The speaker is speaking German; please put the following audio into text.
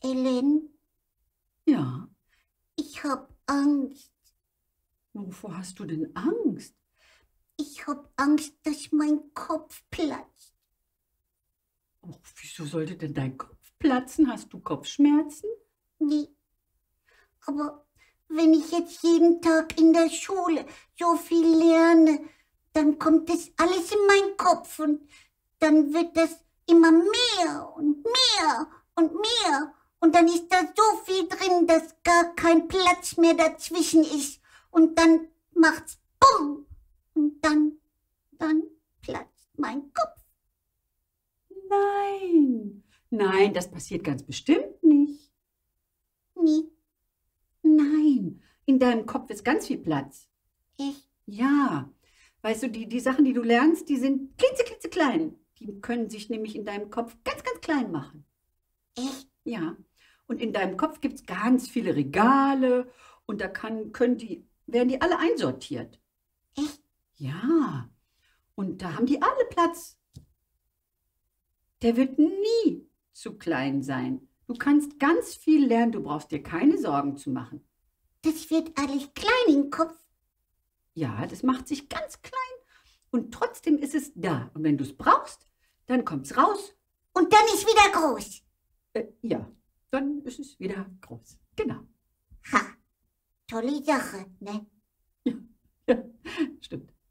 Ellen? Ja? Ich hab Angst. Wovor hast du denn Angst? Ich hab Angst, dass mein Kopf platzt. Och, wieso sollte denn dein Kopf platzen? Hast du Kopfschmerzen? Nee, aber wenn ich jetzt jeden Tag in der Schule so viel lerne, dann kommt das alles in meinen Kopf und dann wird das immer mehr und mehr und mehr. Und dann ist da so viel drin, dass gar kein Platz mehr dazwischen ist. Und dann macht's BUM! Und dann platzt mein Kopf. Nein, nein, das passiert ganz bestimmt nicht. Nie. Nein, in deinem Kopf ist ganz viel Platz. Echt? Ja, weißt du, die Sachen, die du lernst, die sind klitzeklitzeklein. Die können sich nämlich in deinem Kopf ganz, ganz klein machen. Echt? Ja, und in deinem Kopf gibt es ganz viele Regale und da werden die alle einsortiert. Echt? Ja, und da haben die alle Platz. Der wird nie zu klein sein. Du kannst ganz viel lernen, du brauchst dir keine Sorgen zu machen. Das wird alles klein im Kopf. Ja, das macht sich ganz klein und trotzdem ist es da. Und wenn du es brauchst, dann kommt es raus. Und dann ist wieder groß. Ja, dann ist es wieder groß. Genau. Ha, tolle Sache, ne? Ja, stimmt.